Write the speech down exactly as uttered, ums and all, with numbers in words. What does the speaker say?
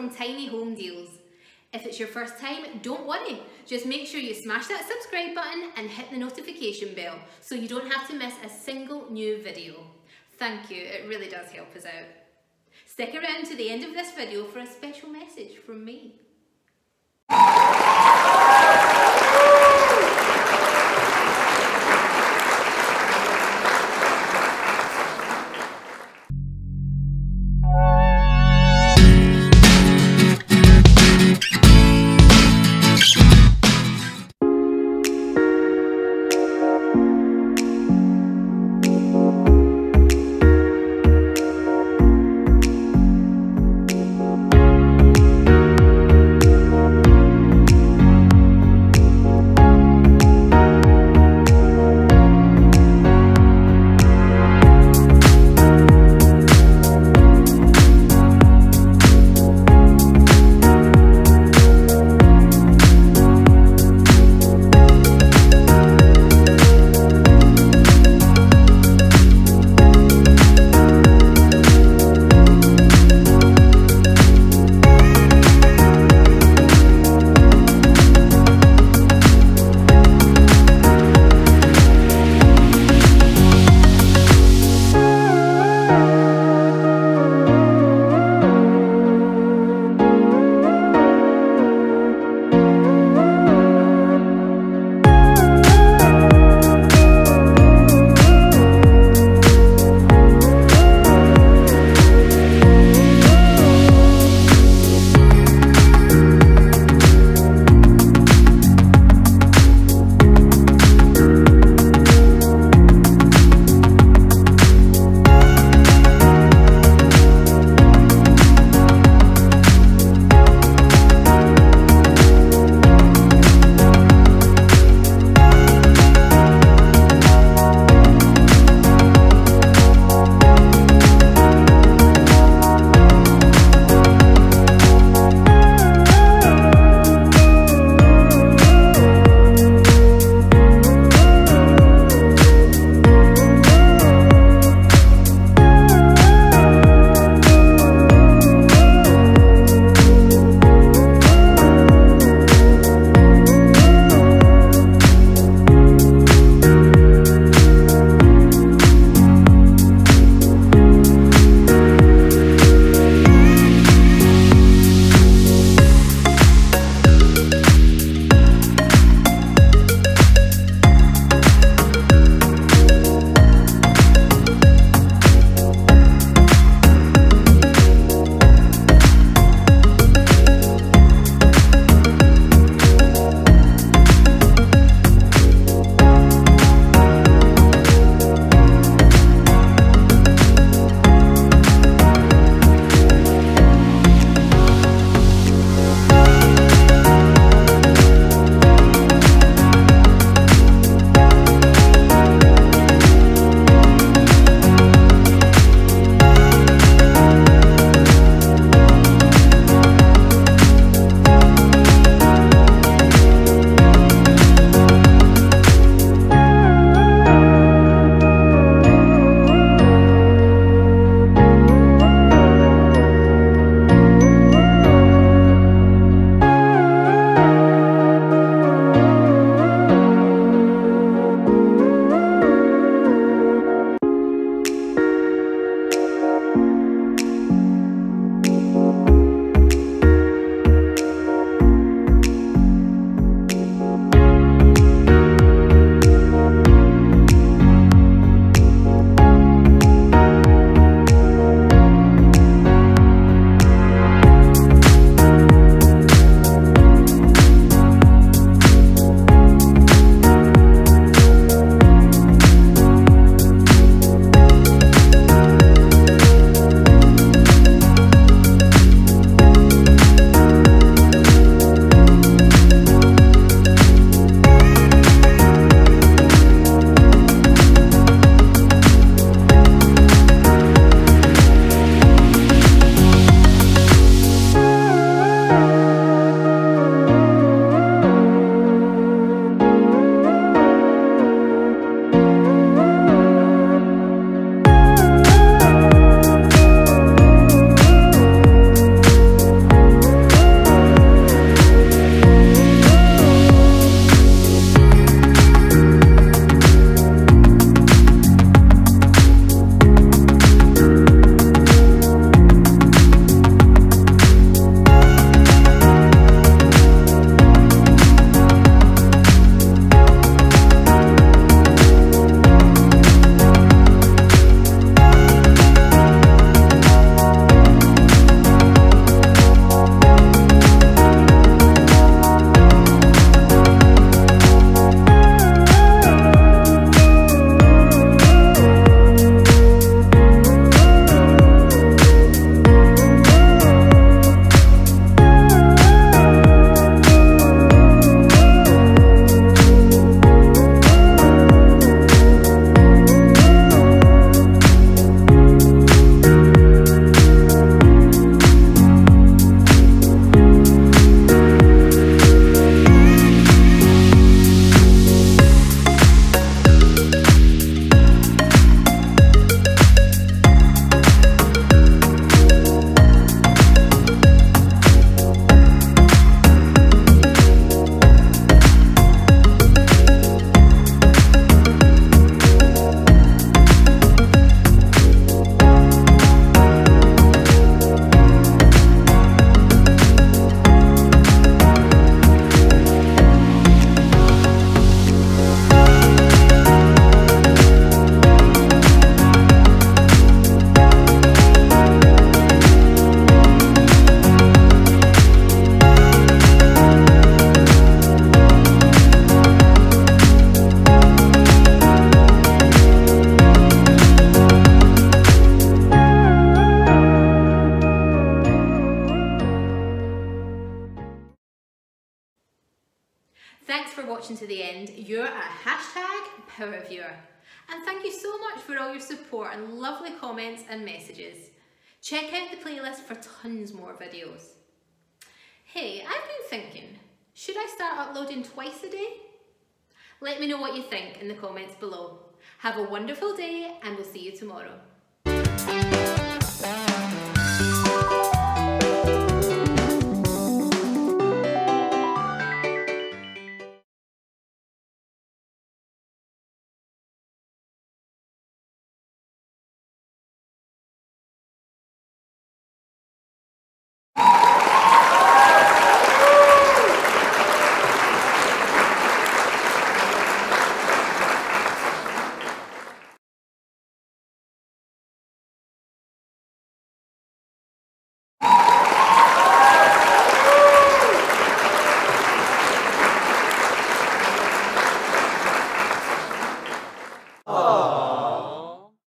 from Tiny Home Deals. If it's your first time, don't worry. Just make sure you smash that subscribe button and hit the notification bell so you don't have to miss a single new video. Thank you, it really does help us out. Stick around to the end of this video for a special message from me. Thank you. Thanks for watching to the end. You're a hashtag power viewer. And thank you so much for all your support and lovely comments and messages. Check out the playlist for tons more videos. Hey, I've been thinking, should I start uploading twice a day? Let me know what you think in the comments below. Have a wonderful day and we'll see you tomorrow.